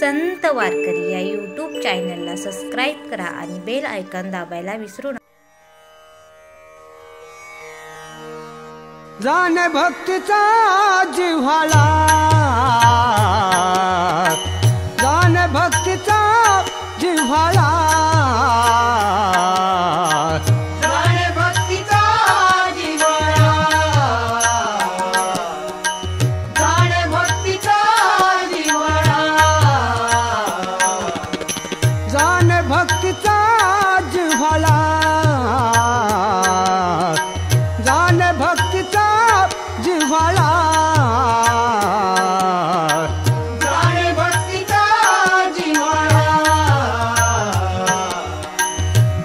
संत वारकरी या यूट्यूब चॅनलला सबस्क्राइब करा आणि बेल आयकॉन दाबायला विसरू नका। जाने भक्तीचा जिव्हाळा, जाने भक्तीचा जिव्हाळा, जाने भक्तीचा जिव्हाळा, जाने भक्तीचा जिव्हाळा, जाने भक्तीचा जिव्हाळा, जाने भक्तीचा जिव्हाळा,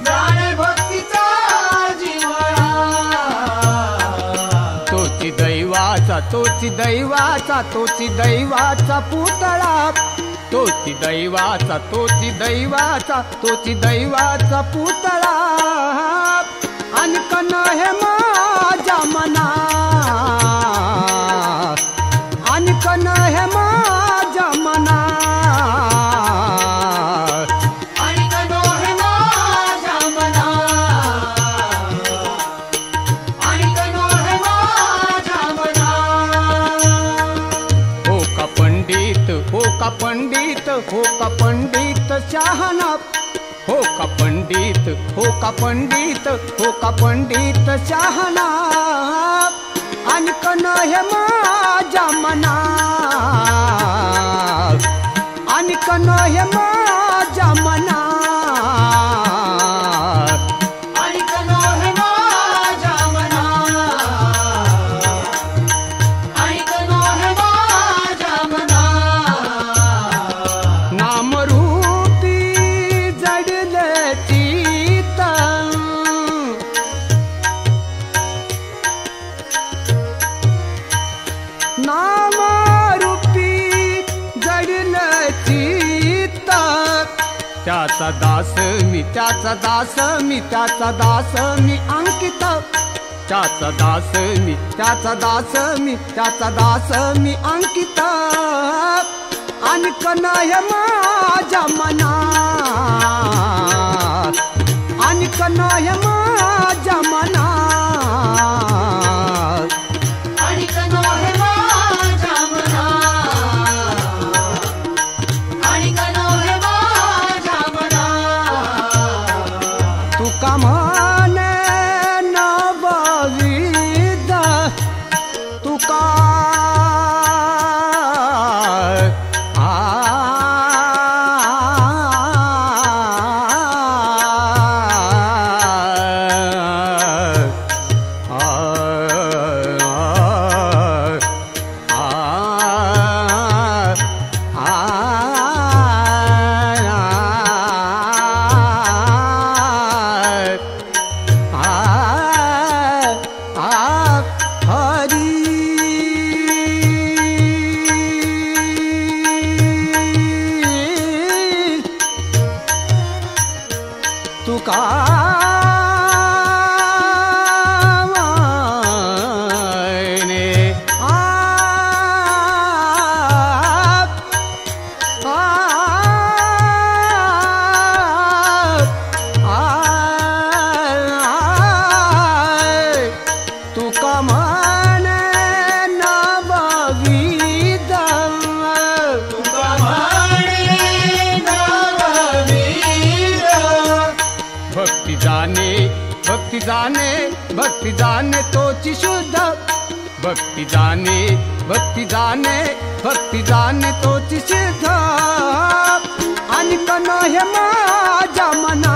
जाने भक्तीचा जिव्हाळा, जाने भक्तीचा जिव्हाळा। तोची दैवाचा, तोची दैवाचा, तोची दैवाचा पुतळा, तोची दैवाचा, तोची दैवाचा, तोची दैवाचा पुतळा। अनकन हे माझ्या मना, अनकन हे माझ्या मना, अनकन हे माझ्या मना, अनकन हे माझ्या मना। हो का पंडित, हो का पंडित, हो का पंडित शहाणा, हो का पंडित, हो का पंडित, हो का पंडित शहाणा। अनकन हे माझ्या मना, अनकन हे माझ्या मना, अनकन हे माझ्या मना, अनकन हे माझ्या मना। नामरूपी जडले चित्त, नामरूपी जडले चित्त, त्याचा दास मी, त्याचा दास मी, त्याचा दास मी अंकित, त्याचा दास मी, त्याचा दास मी, त्याचा दास मी अंकित। अनकन हे माझ्या मना, अनकन हे माझ्या मना, अनकन हे माझ्या मना, अनकन हे माझ्या मना। तुका म्हणे नवविध, तुका भक्ति जाने, भक्ति जाने तोची शुद्ध, भक्ति जाने, भक्ति जाने, भक्ति जाने तोची सिद्ध। अनकन हे माझ्या मना,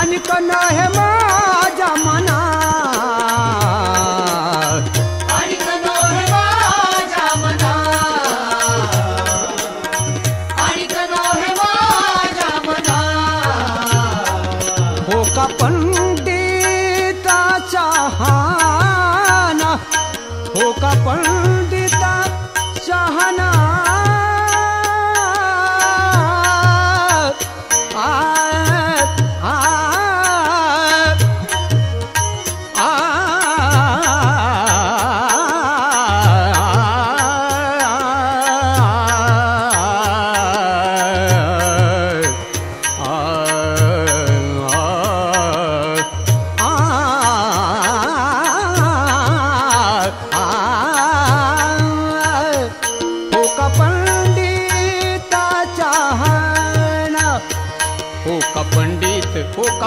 अनकन हे माझ्या मना, अनकन हे माझ्या मना, अनकन हे माझ्या मना। हो का पंडित शहाणा, हो का पंडित शहाणा, आ आ हो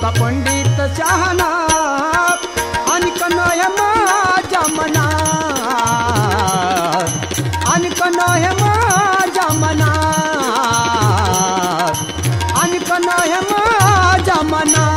का पंडित चाहना अनकनय मा जमना